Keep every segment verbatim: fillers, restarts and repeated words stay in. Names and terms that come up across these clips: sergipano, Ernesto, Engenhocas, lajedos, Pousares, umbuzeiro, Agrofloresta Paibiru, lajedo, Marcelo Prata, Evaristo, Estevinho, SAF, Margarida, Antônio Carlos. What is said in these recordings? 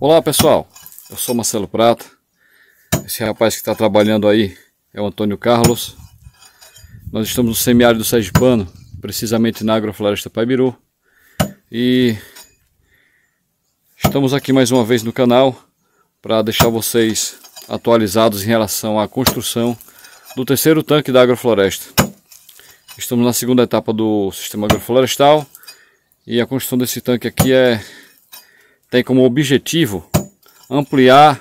Olá pessoal, eu sou Marcelo Prata. Esse rapaz que está trabalhando aí é o Antônio Carlos. Nós estamos no semiárido sergipano, precisamente na Agrofloresta Paibiru. E estamos aqui mais uma vez no canal para deixar vocês atualizados em relação à construção do terceiro tanque da agrofloresta. Estamos na segunda etapa do sistema agroflorestal e a construção desse tanque aqui é... tem como objetivo ampliar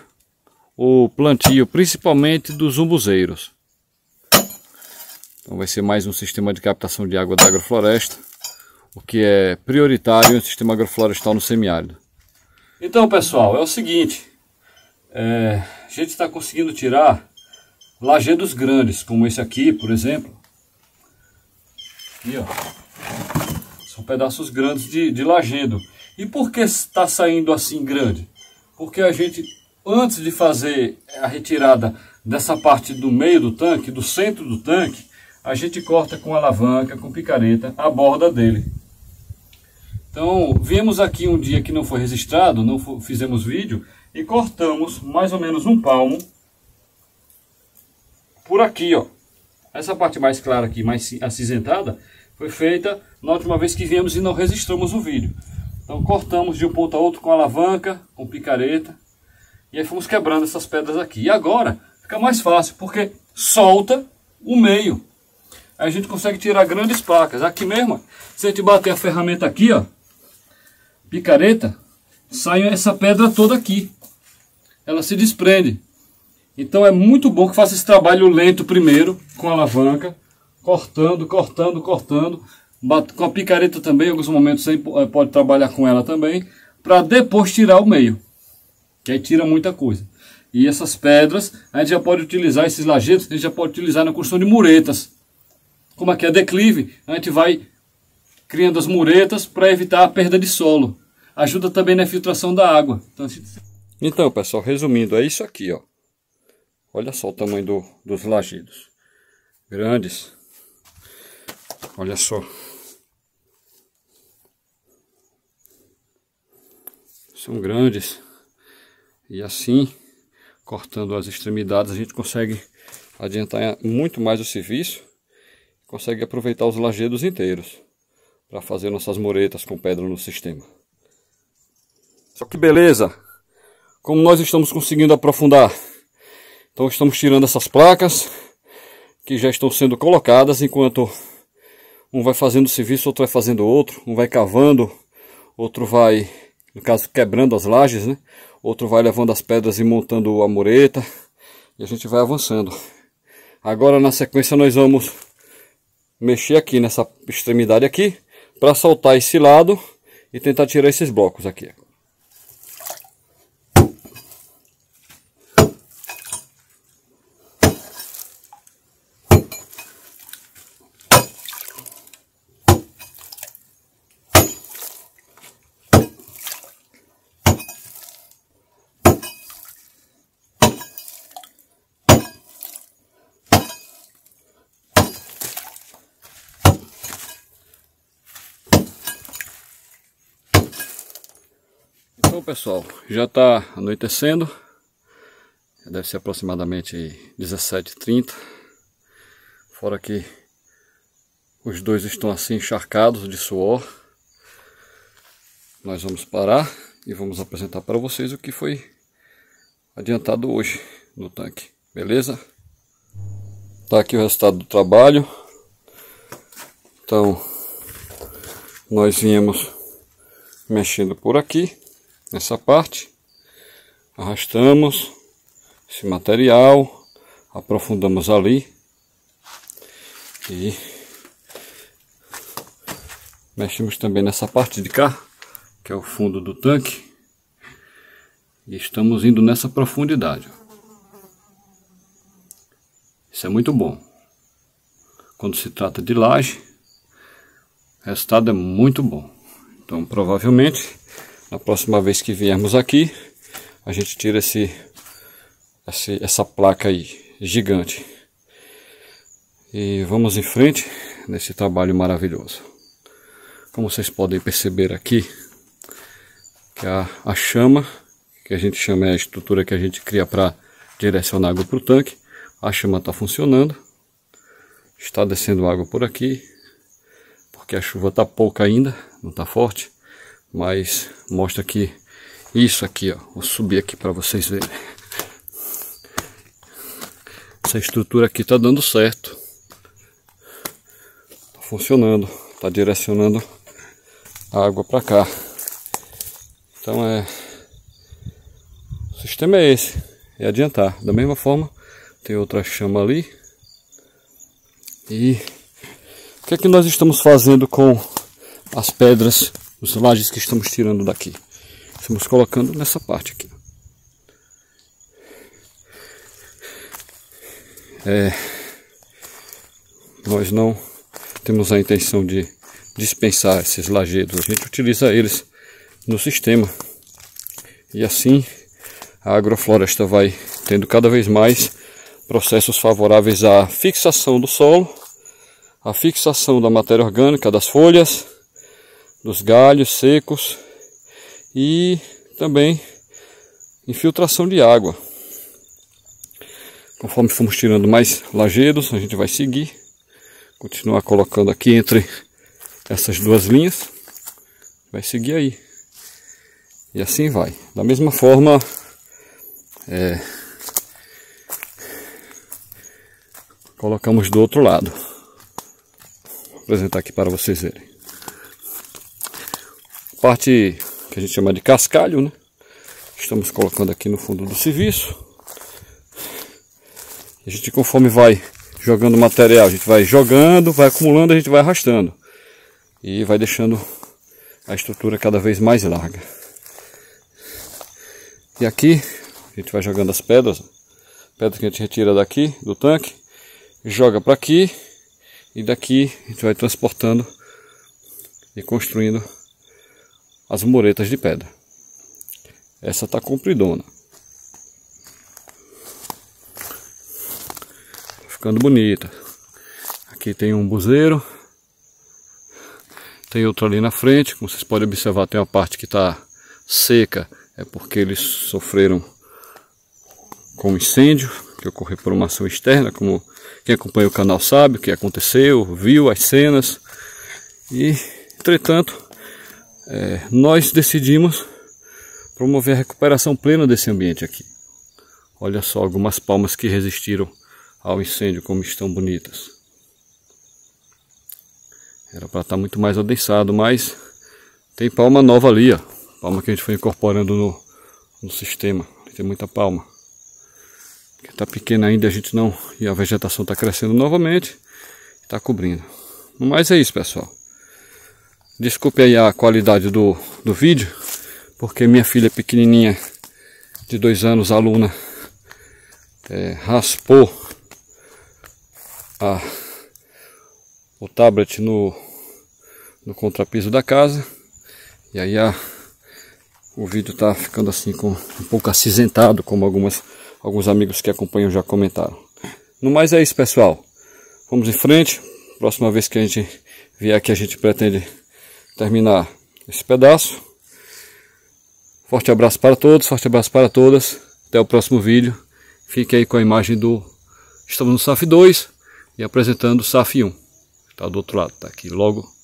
o plantio, principalmente dos umbuzeiros. Então vai ser mais um sistema de captação de água da agrofloresta, o que é prioritário no sistema agroflorestal no semiárido. Então pessoal, é o seguinte, é, a gente está conseguindo tirar lajedos grandes, como esse aqui, por exemplo. Aqui, ó, são pedaços grandes de, de lajedo. E por que está saindo assim grande? Porque a gente, antes de fazer a retirada dessa parte do meio do tanque, do centro do tanque, a gente corta com alavanca, com picareta, a borda dele. Então, viemos aqui um dia que não foi registrado, não fizemos vídeo, e cortamos mais ou menos um palmo por aqui, ó. Essa parte mais clara aqui, mais acinzentada, foi feita na última vez que viemos e não registramos o vídeo. Então cortamos de um ponto a outro com alavanca, com picareta. E aí fomos quebrando essas pedras aqui. E agora fica mais fácil, porque solta o meio. Aí a gente consegue tirar grandes placas. Aqui mesmo, se a gente bater a ferramenta aqui, ó, picareta, sai essa pedra toda aqui. Ela se desprende. Então é muito bom que faça esse trabalho lento primeiro, com alavanca, cortando, cortando, cortando. Com a picareta também, em alguns momentos você pode trabalhar com ela também, para depois tirar o meio, que aí tira muita coisa. E essas pedras, a gente já pode utilizar, esses lajedos, a gente já pode utilizar na construção de muretas. Como aqui é declive, a gente vai criando as muretas para evitar a perda de solo. Ajuda também na filtração da água. Então, gente... então pessoal, resumindo, é isso aqui, ó. Olha só o tamanho do, dos lajedos. Grandes. Olha só. São grandes, e assim, cortando as extremidades, a gente consegue adiantar muito mais o serviço, consegue aproveitar os lajedos inteiros para fazer nossas muretas com pedra no sistema. Só que beleza, como nós estamos conseguindo aprofundar, então estamos tirando essas placas que já estão sendo colocadas, enquanto um vai fazendo o serviço, outro vai fazendo outro, um vai cavando, outro vai... no caso, quebrando as lajes, né? Outro vai levando as pedras e montando a mureta. E a gente vai avançando. Agora, na sequência, nós vamos mexer aqui nessa extremidade aqui, para soltar esse lado e tentar tirar esses blocos aqui. Então pessoal, já está anoitecendo, deve ser aproximadamente dezessete e trinta, fora que os dois estão assim encharcados de suor. Nós vamos parar e vamos apresentar para vocês o que foi adiantado hoje no tanque, beleza? Tá aqui o resultado do trabalho. Então, nós viemos mexendo por aqui, nessa parte, arrastamos esse material, aprofundamos ali e mexemos também nessa parte de cá, que é o fundo do tanque, e estamos indo nessa profundidade. Isso é muito bom. Quando se trata de laje, o resultado é muito bom. Então provavelmente na próxima vez que viermos aqui, a gente tira esse, esse, essa placa aí, gigante. E vamos em frente nesse trabalho maravilhoso. Como vocês podem perceber aqui, que a, a chama que a gente chama, é a estrutura que a gente cria para direcionar água para o tanque. A chama está funcionando, está descendo água por aqui, porque a chuva está pouca ainda, não está forte, mas mostra que isso aqui, ó, vou subir aqui para vocês verem. Essa estrutura aqui está dando certo, está funcionando, está direcionando a água para cá. Então é, o sistema é esse, é adiantar. Da mesma forma, tem outra chama ali. E o que é que nós estamos fazendo com as pedras, os lajes que estamos tirando daqui? Estamos colocando nessa parte aqui. É, nós não temos a intenção de dispensar esses lajedos, a gente utiliza eles no sistema, e assim a agrofloresta vai tendo cada vez mais processos favoráveis à fixação do solo, à fixação da matéria orgânica, das folhas, dos galhos secos e também infiltração de água. Conforme formos tirando mais lajedos, a gente vai seguir, continuar colocando aqui entre essas duas linhas, vai seguir aí. E assim vai. Da mesma forma, é, colocamos do outro lado. Vou apresentar aqui para vocês verem. A parte que a gente chama de cascalho, né? Estamos colocando aqui no fundo do serviço. A gente, conforme vai jogando material, a gente vai jogando, vai acumulando, a gente vai arrastando. E vai deixando a estrutura cada vez mais larga. E aqui, a gente vai jogando as pedras. Pedras que a gente retira daqui, do tanque. Joga para aqui. E daqui, a gente vai transportando e construindo as muretas de pedra. Essa está compridona. Ficando bonita. Aqui tem um buzeiro, tem outro ali na frente. Como vocês podem observar, tem uma parte que está seca, é porque eles sofreram com um incêndio que ocorreu por uma ação externa. Como quem acompanha o canal sabe o que aconteceu, viu as cenas. E entretanto, é, nós decidimos promover a recuperação plena desse ambiente aqui. Olha só algumas palmas que resistiram ao incêndio, como estão bonitas. Era para estar muito mais adensado, mas tem palma nova ali, ó. Palma que a gente foi incorporando no, no sistema. Tem muita palma. Porque está pequena ainda, a gente não. E a vegetação está crescendo novamente. Está cobrindo. Mas é isso, pessoal. Desculpe aí a qualidade do, do vídeo, porque minha filha pequenininha, de dois anos, aluna, é, raspou Ah, o tablet no, no contrapiso da casa, e aí a, o vídeo está ficando assim com um pouco acinzentado, como algumas, alguns amigos que acompanham já comentaram. No mais é isso, pessoal, vamos em frente. Próxima vez que a gente vier aqui, a gente pretende terminar esse pedaço. Forte abraço para todos, forte abraço para todas, até o próximo vídeo. Fique aí com a imagem do, estamos no S A F dois e apresentando o S A F um, está do outro lado, está aqui logo